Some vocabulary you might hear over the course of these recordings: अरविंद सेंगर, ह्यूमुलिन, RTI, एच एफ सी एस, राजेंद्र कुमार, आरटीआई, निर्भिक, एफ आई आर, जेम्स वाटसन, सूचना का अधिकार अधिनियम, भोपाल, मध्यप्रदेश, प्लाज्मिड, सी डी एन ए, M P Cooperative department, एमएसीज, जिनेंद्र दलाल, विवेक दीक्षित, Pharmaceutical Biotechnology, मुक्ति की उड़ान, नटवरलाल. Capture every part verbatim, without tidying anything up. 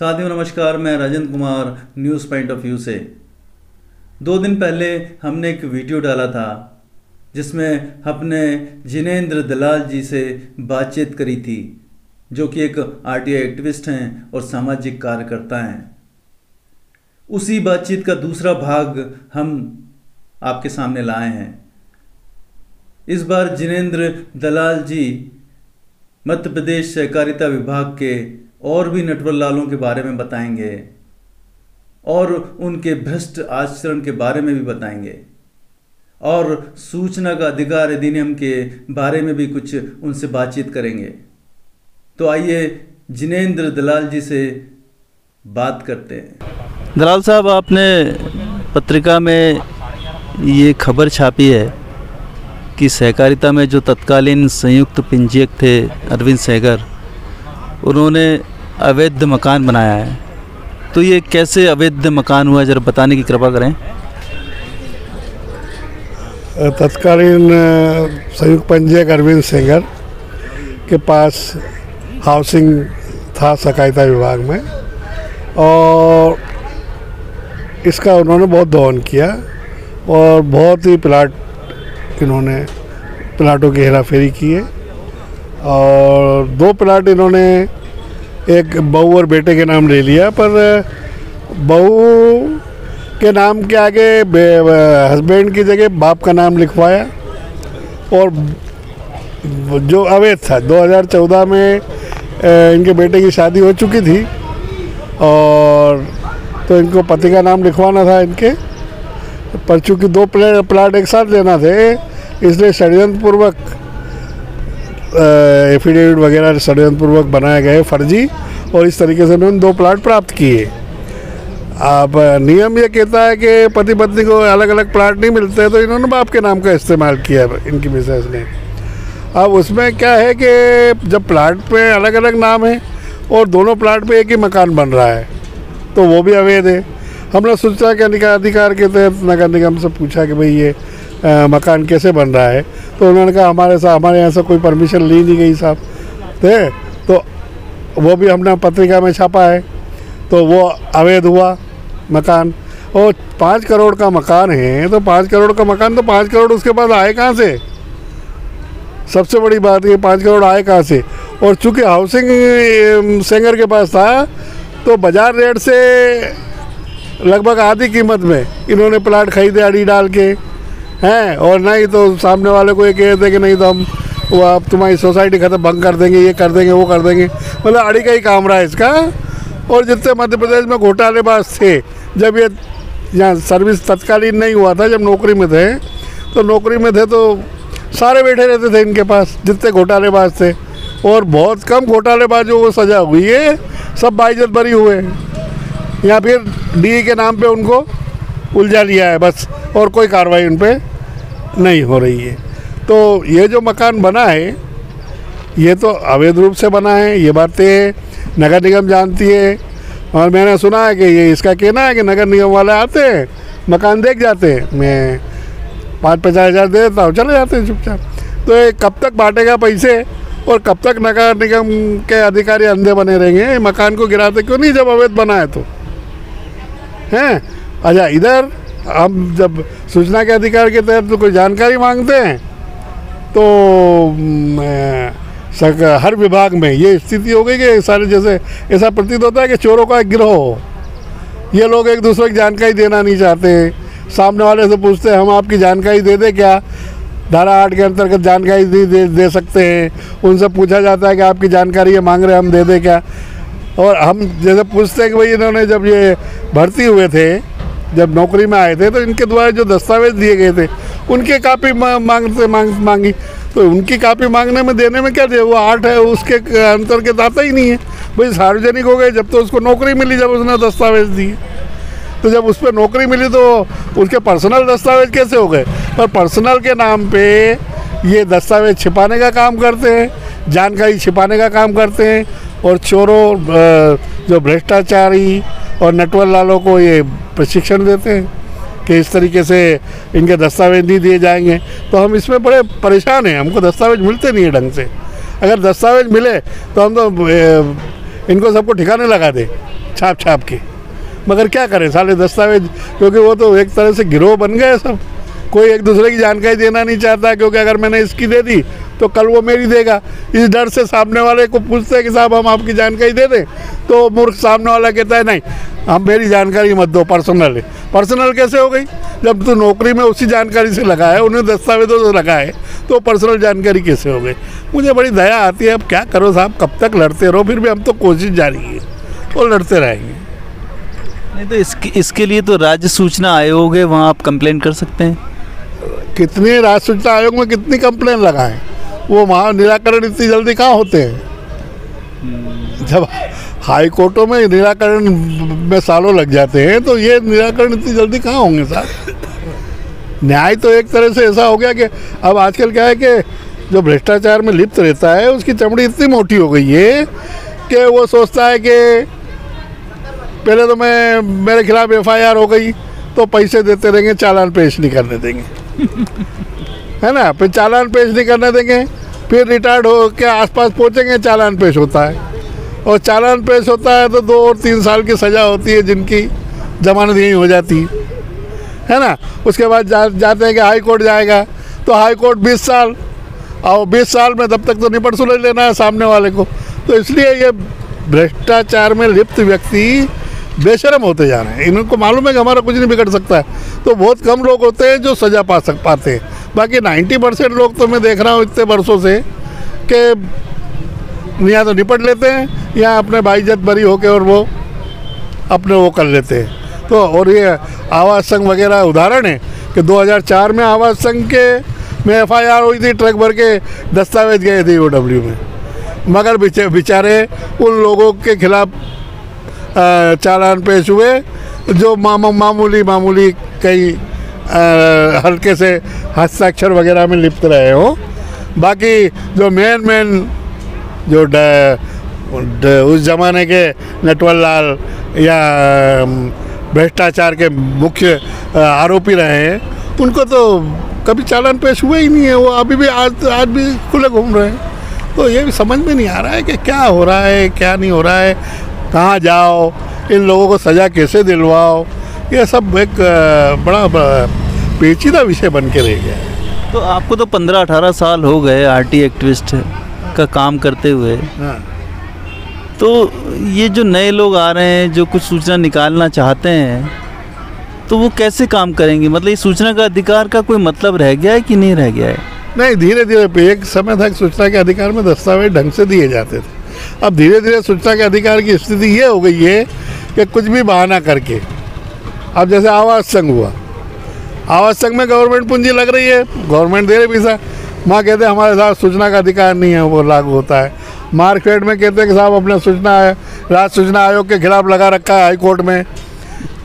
साथियों नमस्कार, मैं राजेंद्र कुमार news point of view से। दो दिन पहले हमने एक वीडियो डाला था जिसमें हमने जिनेंद्र दलाल जी से बातचीत करी थी, जो कि एक आरटीआई एक्टिविस्ट हैं और सामाजिक कार्यकर्ता हैं। उसी बातचीत का दूसरा भाग हम आपके सामने लाए हैं। इस बार जिनेंद्र दलाल जी मध्य प्रदेश सहकारिता विभाग के और भी नटवर लालों के बारे में बताएंगे और उनके भ्रष्ट आचरण के बारे में भी बताएंगे और सूचना का अधिकार अधिनियम के बारे में भी कुछ उनसे बातचीत करेंगे। तो आइए जिनेंद्र दलाल जी से बात करते हैं। दलाल साहब, आपने पत्रिका में ये खबर छापी है कि सहकारिता में जो तत्कालीन संयुक्त पंजीयक थे अरविंद सेंगर, उन्होंने अवैध मकान बनाया है, तो ये कैसे अवैध मकान हुआ, जरा बताने की कृपा करें। तत्कालीन संयुक्त पंजीयक अरविंद सेंगर के पास हाउसिंग था सहकारिता विभाग में और इसका उन्होंने बहुत दोहन किया और बहुत ही प्लाट इन्होंने प्लाटों की हेराफेरी की है और दो प्लाट इन्होंने एक बहू और बेटे के नाम ले लिया, पर बहू के नाम के आगे हस्बैंड की जगह बाप का नाम लिखवाया। और जो अवैध था, दो हज़ार चौदह में इनके बेटे की शादी हो चुकी थी और तो इनको पति का नाम लिखवाना था इनके, पर चूँकि दो प्लाट एक साथ लेना थे इसलिए षड्यंत्रपूर्वक एफिडेविट वगैरह षड्यंत्रपूर्वक बनाए गए फर्जी और इस तरीके से उन्होंने दो प्लाट प्राप्त किए। आप नियम ये कहता है कि पति पत्नी को अलग अलग प्लाट नहीं मिलते, तो इन्होंने बाप के नाम का इस्तेमाल किया इनकी मिसेस ने। अब उसमें क्या है कि जब प्लाट पे अलग अलग नाम है और दोनों प्लाट पे एक ही मकान बन रहा है तो वो भी अवैध है। हमने सूचना के अधिकार के तहत नगर निगम से पूछा कि भाई ये आ, मकान कैसे बन रहा है, तो उन्होंने कहा हमारे साथ हमारे यहाँ से कोई परमिशन ली नहीं गई साहब थे, तो वो भी हमने पत्रिका में छापा है, तो वो अवैध हुआ मकान। और पाँच करोड़ का मकान है, तो पाँच करोड़ का मकान, तो पाँच करोड़ उसके पास आए कहाँ से? सबसे बड़ी बात ये, पाँच करोड़ आए कहाँ से? और चूँकि हाउसिंग सेंगर के पास था तो बाजार रेट से लगभग आधी कीमत में इन्होंने प्लाट खरीदे अड़ी डाल के हैं, और नहीं तो सामने वाले को ये कह देते कि नहीं तो हम वो आप तुम्हारी सोसाइटी खत्म भंग कर देंगे, ये कर देंगे, वो कर देंगे, मतलब अड़ी का ही काम रहा है इसका। और जितने मध्य प्रदेश में घोटालेबाज थे, जब ये यहाँ सर्विस तत्कालीन नहीं हुआ था, जब नौकरी में थे तो नौकरी में थे तो सारे बैठे रहते थे इनके पास जितने घोटालेबाज थे, और बहुत कम घोटालेबाजों को सजा हुई है, सब बाइज्जत बरी हुए या फिर डी के नाम पे उनको उलझा लिया है बस, और कोई कार्रवाई उन पर नहीं हो रही है। तो ये जो मकान बना है ये तो अवैध रूप से बना है, ये बातें नगर निगम जानती है। और मैंने सुना है कि ये इसका कहना है कि नगर निगम वाले आते हैं, मकान देख जाते हैं, मैं पाँच पचास हज़ार दे देता हूँ, चले जाते हैं चुपचाप। तो ये कब तक बांटेगा पैसे और कब तक नगर निगम के अधिकारी अंधे बने रहेंगे? मकान को गिराते क्यों नहीं जब अवैध बना है तो हैं? अच्छा, इधर हम जब सूचना के अधिकार के तहत तो कोई जानकारी मांगते हैं तो हर विभाग में ये स्थिति हो गई कि सारे जैसे ऐसा प्रतीत होता है कि चोरों का एक गिरोह हो, ये लोग एक दूसरे की जानकारी देना नहीं चाहते। सामने वाले से पूछते हैं हम आपकी जानकारी दे दें क्या, धारा आठ के अंतर्गत जानकारी दे, दे दे सकते हैं। उनसे पूछा जाता है कि आपकी जानकारी ये मांग रहे हैं हम दे दें क्या, और हम जैसे पूछते हैं कि भाई इन्होंने जब ये भर्ती हुए थे, जब नौकरी में आए थे, तो इनके द्वारा जो दस्तावेज दिए गए थे उनके कापी मांगते मांग मांगी, तो उनकी कापी मांगने में देने में क्या दे, वो आठ है उसके अंतर्गत आता ही नहीं है। भाई सार्वजनिक हो गए जब तो उसको नौकरी मिली, जब उसने दस्तावेज दिए, तो जब उस पर नौकरी मिली तो उसके पर्सनल दस्तावेज कैसे हो गए? पर पर्सनल के नाम पे ये दस्तावेज छिपाने का काम करते हैं, जानकारी छिपाने का काम करते हैं, और चोरों जो भ्रष्टाचारी और नटवर लालों को ये प्रशिक्षण देते हैं कि इस तरीके से इनके दस्तावेज नहीं दिए जाएंगे। तो हम इसमें बड़े परेशान हैं, हमको दस्तावेज मिलते नहीं है ढंग से। अगर दस्तावेज मिले तो हम तो इनको सबको ठिकाने लगा दें छाप छाप के, मगर क्या करें साले दस्तावेज, क्योंकि वो तो एक तरह से गिरोह बन गए सब, कोई एक दूसरे की जानकारी देना नहीं चाहता, क्योंकि अगर मैंने इसकी दे दी तो कल वो मेरी देगा, इस डर से सामने वाले को पूछते हैं कि साहब हम आपकी जानकारी दे दें, तो मूर्ख सामने वाला कहता है नहीं हम मेरी जानकारी मत दो, पर्सनल है। पर्सनल कैसे हो गई जब तू नौकरी में उसी जानकारी से लगा है, उन्हें दस्तावेजों से लगा है, तो पर्सनल जानकारी कैसे हो गई। मुझे बड़ी दया आती है, अब क्या करो साहब, कब तक लड़ते रहो, फिर भी हम तो कोशिश जारी है तो लड़ते रहेंगे। नहीं तो इसके इसके लिए तो राज्य सूचना आयोग है, वहाँ आप कंप्लेंट कर सकते हैं। कितने राज्य सूचना आयोग में कितनी कंप्लेंट लगाएं, वो वहाँ निराकरण इतनी जल्दी कहाँ होते हैं, जब हाई कोर्टों में निराकरण में सालों लग जाते हैं, तो ये निराकरण इतनी जल्दी कहाँ होंगे साहब। न्याय तो एक तरह से ऐसा हो गया कि अब आजकल क्या है कि जो भ्रष्टाचार में लिप्त रहता है उसकी चमड़ी इतनी मोटी हो गई है कि वो सोचता है कि पहले तो मैं मेरे खिलाफ एफ आई आर हो गई तो पैसे देते रहेंगे, चालान पेश नहीं करने देंगे है ना, फिर चालान पेश नहीं करने देंगे, फिर रिटायर्ड हो के आसपास पहुँचेंगे चालान पेश होता है, और चालान पेश होता है तो दो और तीन साल की सज़ा होती है जिनकी जमानत यहीं हो जाती है ना। उसके बाद जा, जाते हैं कि हाई कोर्ट जाएगा तो हाई कोर्ट बीस साल, और बीस साल में तब तक तो निपट सुलझ लेना है सामने वाले को, तो इसलिए ये भ्रष्टाचार में लिप्त व्यक्ति बेशरम होते जा रहे हैं। इनको मालूम है कि हमारा कुछ नहीं बिगड़ सकता है, तो बहुत कम लोग होते हैं जो सज़ा पा सक पाते हैं, बाकी नब्बे परसेंट लोग तो मैं देख रहा हूँ इतने बरसों से कि या तो निपट लेते हैं या अपने भाईजत बरी होके और वो अपने वो कर लेते हैं। तो और ये आवाज संघ वगैरह उदाहरण है कि दो हज़ार चार में आवाज संघ के में एफ आई आर हुई थी, ट्रक भर के दस्तावेज गए थे ओ डब्ल्यू में, मगर बेचारे उन लोगों के खिलाफ चालान पेश हुए जो माम, मामूली मामूली कई हल्के से हस्ताक्षर वगैरह में लिप्त रहे हो, बाकी जो मेन मेन जो ड, ड, उस जमाने के नटवर लाल या भ्रष्टाचार के मुख्य आरोपी रहे हैं उनको तो कभी चालान पेश हुए ही नहीं है, वो अभी भी आज आज भी खुले घूम रहे हैं। तो ये भी समझ में नहीं आ रहा है कि क्या हो रहा है क्या नहीं हो रहा है, कहाँ जाओ, इन लोगों को सज़ा कैसे दिलवाओ, ये सब एक बड़ा, बड़ा पेचीदा विषय बन के रह गया है। तो आपको तो पंद्रह अठारह साल हो गए आर टी आई एक्टिविस्ट का काम करते हुए, हाँ। तो ये जो नए लोग आ रहे हैं जो कुछ सूचना निकालना चाहते हैं तो वो कैसे काम करेंगे, मतलब ये सूचना का अधिकार का कोई मतलब रह गया है कि नहीं रह गया है। नहीं, धीरे धीरे एक समय तक सूचना के अधिकार में दस्तावेज ढंग से दिए जाते थे, अब धीरे धीरे सूचना के अधिकार की स्थिति ये हो गई है कि कुछ भी बहाना करके, अब जैसे आवाज संघ हुआ, आवाज संघ में गवर्नमेंट पूंजी लग रही है, गवर्नमेंट दे रही पैसा, माँ कहते हैं हमारे साथ सूचना का अधिकार नहीं है, वो लागू होता है। मार्केट में कहते हैं कि साहब अपने सूचना है, राज्य सूचना आयोग के खिलाफ लगा रखा है हाई कोर्ट में,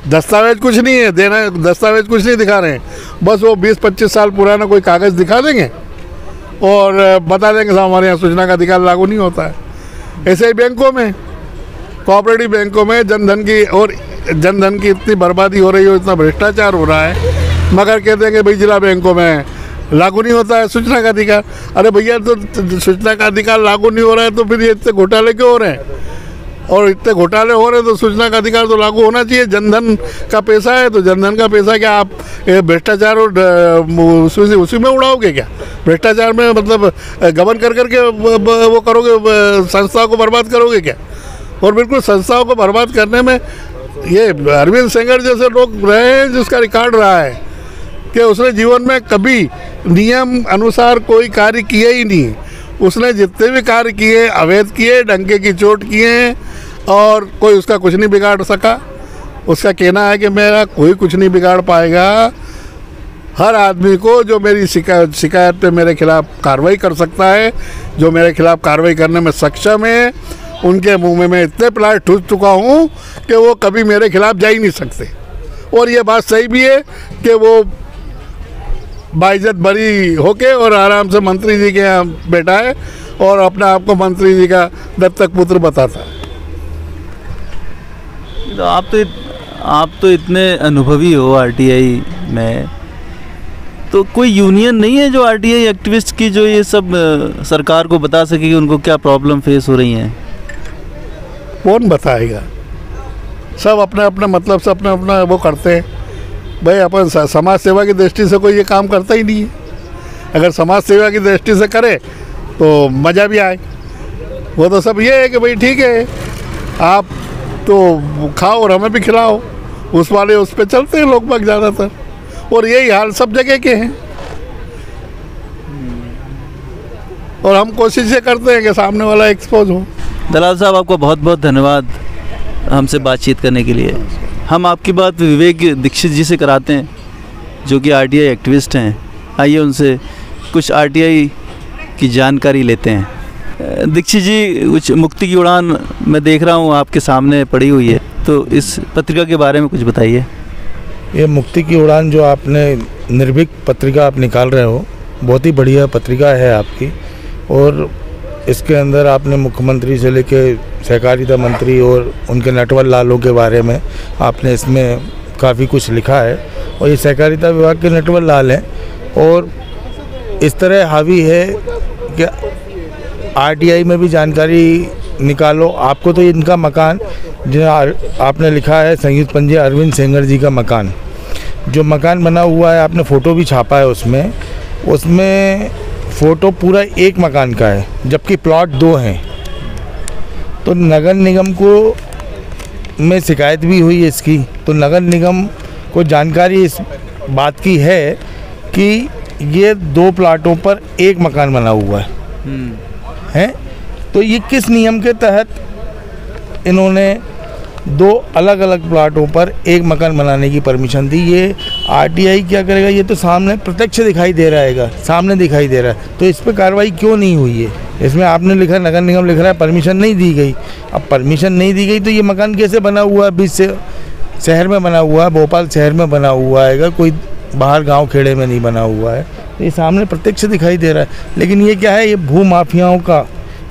दस्तावेज कुछ नहीं है देना, दस्तावेज कुछ नहीं दिखा रहे हैं, बस वो बीस पच्चीस साल पुराना कोई कागज़ दिखा देंगे और बता देंगे साहब हमारे यहाँ सूचना का अधिकार लागू नहीं होता है। ऐसे ही बैंकों में, कोऑपरेटिव बैंकों में जनधन की और जनधन की इतनी बर्बादी हो रही है, इतना भ्रष्टाचार हो रहा है, मगर कहते हैं कि भाई जिला बैंकों में लागू नहीं होता है सूचना का अधिकार। अरे भैया, तो सूचना का अधिकार लागू नहीं हो रहा है तो फिर ये इतने घोटाले क्यों हो रहे हैं, और इतने घोटाले हो रहे हैं तो सूचना का अधिकार तो लागू होना चाहिए। जनधन का पैसा है तो जनधन का पैसा क्या आप भ्रष्टाचार और उसी उसी में उड़ाओगे क्या, भ्रष्टाचार में मतलब गबन कर करके वो करोगे, संस्थाओं को बर्बाद करोगे क्या। और बिल्कुल संस्थाओं को बर्बाद करने में ये अरविंद सेंगर जैसे लोग रहे हैं जिसका रिकॉर्ड रहा है कि उसने जीवन में कभी नियम अनुसार कोई कार्य किए ही नहीं, उसने जितने भी कार्य किए अवैध किए, डंके की चोट किए, और कोई उसका कुछ नहीं बिगाड़ सका। उसका कहना है कि मेरा कोई कुछ नहीं बिगाड़ पाएगा, हर आदमी को जो मेरी शिकायत शिकायत पे मेरे खिलाफ कार्रवाई कर सकता है, जो मेरे खिलाफ कार्रवाई करने में सक्षम है उनके मुँह में मैं इतने प्लाट ठूस चुका हूँ कि वो कभी मेरे खिलाफ जा ही नहीं सकते। और ये बात सही भी है कि वो बाइज्जत बरी होके और आराम से मंत्री जी के यहाँ बैठा है और अपने आप को मंत्री जी का दत्तक पुत्र बताता है। तो आप तो इत, आप तो इतने अनुभवी हो आर टी आई में, तो कोई यूनियन नहीं है जो आर टी आई एक्टिविस्ट की जो ये सब सरकार को बता सके कि उनको क्या प्रॉब्लम फेस हो रही हैं। कौन बताएगा, सब अपने अपने मतलब से अपना अपना वो करते हैं। भाई अपन समाज सेवा की दृष्टि से कोई ये काम करता ही नहीं है। अगर समाज सेवा की दृष्टि से करे तो मज़ा भी आए। वो तो सब ये है कि भाई ठीक है आप तो खाओ और हमें भी खिलाओ, उस वाले उस पर चलते हैं लोग बाग ज़्यादातर, और यही हाल सब जगह के हैं। और हम कोशिश ये करते हैं कि सामने वाला एक्सपोज हो। दलाल साहब आपको बहुत बहुत धन्यवाद हमसे बातचीत करने के लिए। हम आपकी बात विवेक दीक्षित जी से कराते हैं जो कि आरटीआई एक्टिविस्ट हैं। आइए उनसे कुछ आरटीआई की जानकारी लेते हैं। दीक्षित जी, कुछ मुक्ति की उड़ान मैं देख रहा हूँ आपके सामने पड़ी हुई है, तो इस पत्रिका के बारे में कुछ बताइए। ये मुक्ति की उड़ान जो आपने निर्भिक पत्रिका आप निकाल रहे हो, बहुत ही बढ़िया पत्रिका है आपकी। और इसके अंदर आपने मुख्यमंत्री से लेकर सहकारिता मंत्री और उनके नटवर लालों के बारे में आपने इसमें काफ़ी कुछ लिखा है। और ये सहकारिता विभाग के नटवर लाल हैं और इस तरह हावी है कि आरटीआई में भी जानकारी निकालो। आपको तो इनका मकान जो आपने लिखा है संयुक्त पंजे अरविंद सेंगर जी का मकान, जो मकान बना हुआ है, आपने फ़ोटो भी छापा है उसमें। उसमें फ़ोटो पूरा एक मकान का है जबकि प्लॉट दो हैं। तो नगर निगम को में शिकायत भी हुई है इसकी, तो नगर निगम को जानकारी इस बात की है कि ये दो प्लाटों पर एक मकान बना हुआ है हैं। तो ये किस नियम के तहत इन्होंने दो अलग अलग प्लाटों पर एक मकान बनाने की परमिशन दी? ये आरटीआई क्या करेगा? ये तो सामने प्रत्यक्ष दिखाई दे रहा है, सामने दिखाई दे रहा है, तो इस पर कार्रवाई क्यों नहीं हुई है? इसमें आपने लिखा, नगर निगम लिख रहा है परमिशन नहीं दी गई। अब परमिशन नहीं दी गई तो ये मकान कैसे बना हुआ है? बीच से शहर में बना हुआ है, भोपाल शहर में बना हुआ है, कोई बाहर गाँव खेड़े में नहीं बना हुआ है। तो ये सामने प्रत्यक्ष दिखाई दे रहा है। लेकिन ये क्या है? ये भू माफियाओं का,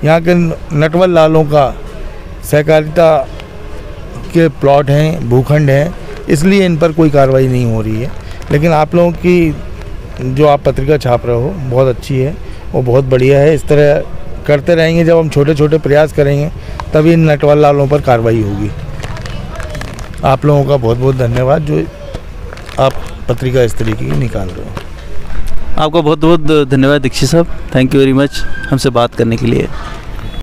यहाँ के नटवर लालों का, सहकारिता के प्लॉट हैं, भूखंड हैं, इसलिए इन पर कोई कार्रवाई नहीं हो रही है। लेकिन आप लोगों की जो आप पत्रिका छाप रहे हो बहुत अच्छी है और बहुत बढ़िया है। इस तरह करते रहेंगे, जब हम छोटे छोटे प्रयास करेंगे तभी इन नटवर लालों पर कार्रवाई होगी। आप लोगों का बहुत बहुत धन्यवाद जो आप पत्रिका इस तरीके की निकाल रहे हो। आपका बहुत बहुत धन्यवाद दीक्षित साहब, थैंक यू वेरी मच हमसे बात करने के लिए।